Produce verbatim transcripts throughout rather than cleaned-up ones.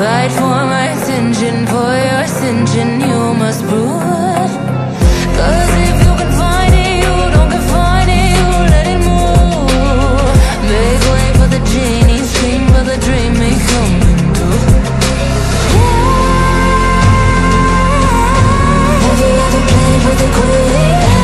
Fight for my attention, for your ascension, you must prove it. Cause if you can find it, you don't confine it, you let it move. Make way for the genie, scream for the dream, may come and go. Yeah. Every other play for the queen.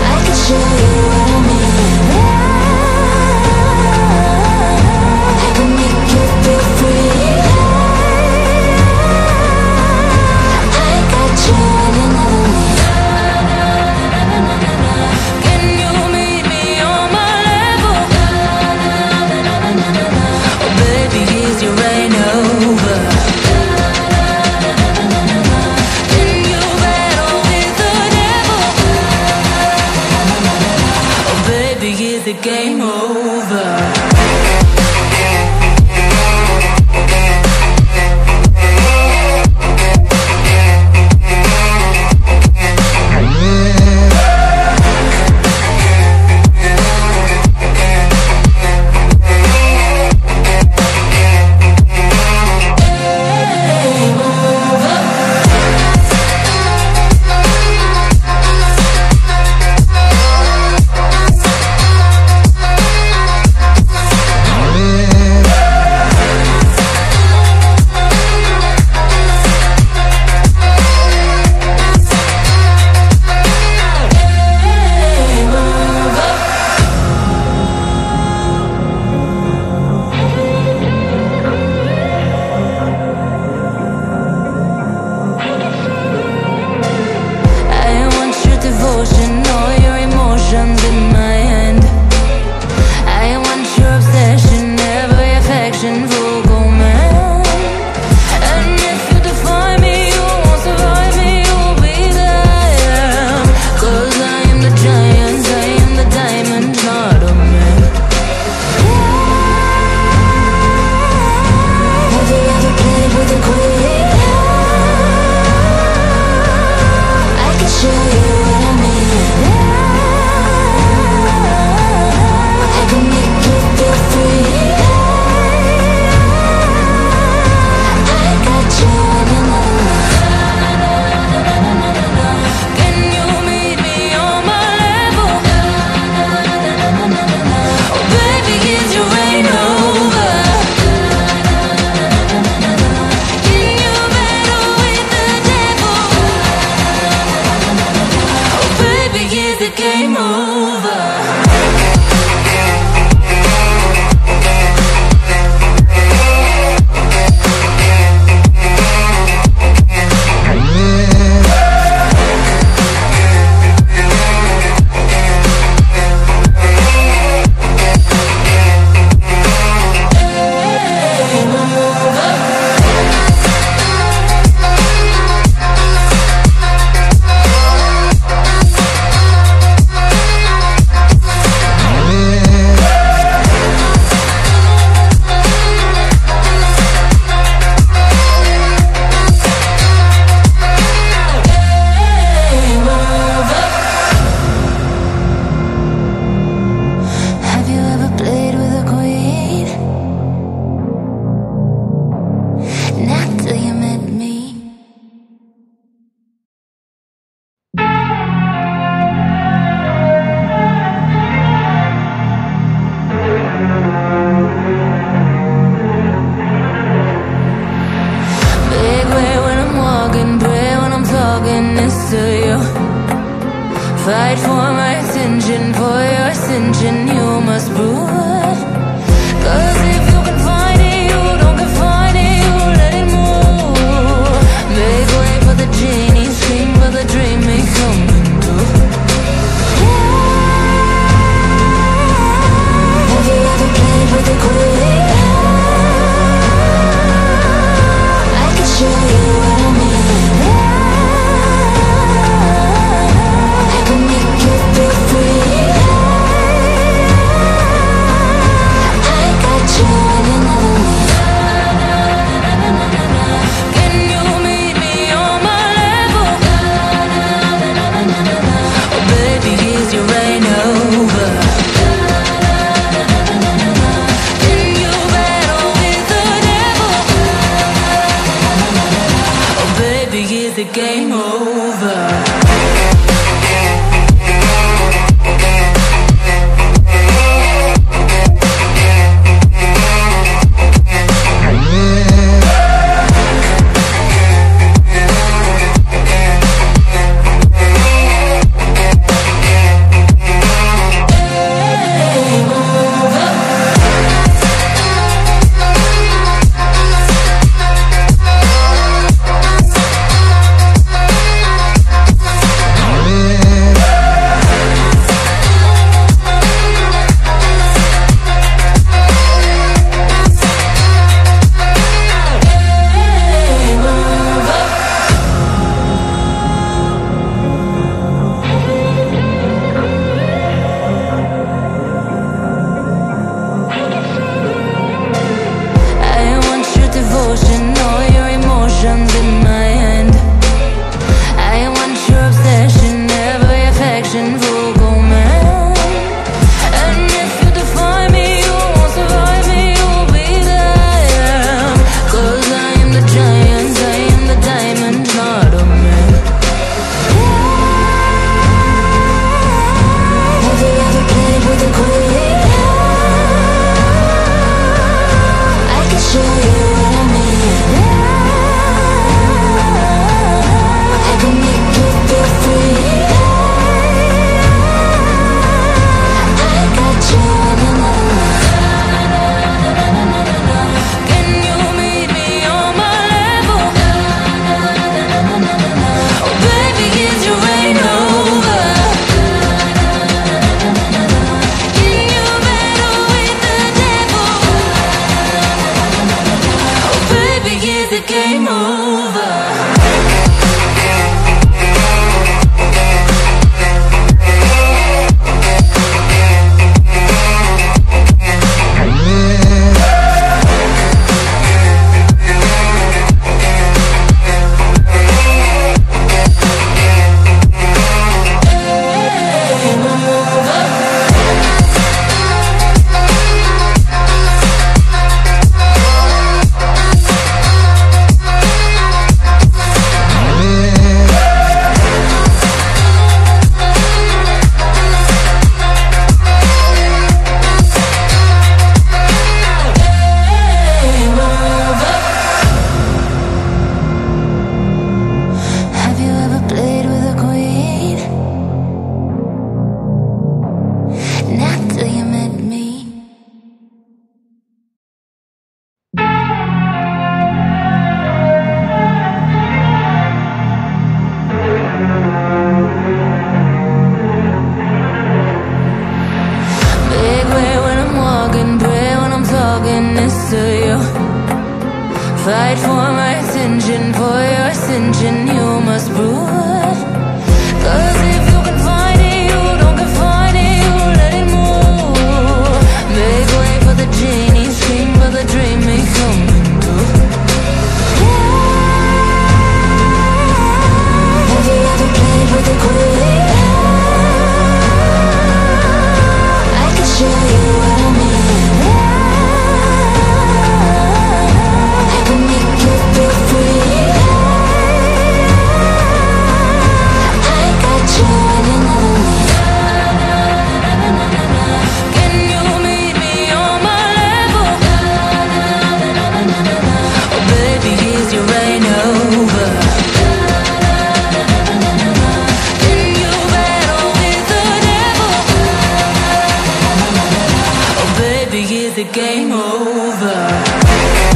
I can show you what I mean. The game over. Fight for my attention, for your ascension, you must prove it. Cause if you confine it, you don't confine it, you let it move. Make way for the genie, scream for the dream, may come and go. Yeah. Every other play for the queen. I can show you what I mean. Make you fight for my attention, for your ascension, you must prove it. Cause if you can find it, you don't confine it, you let it move. Make way for the genie, scream for the dream, may come. It's a game over.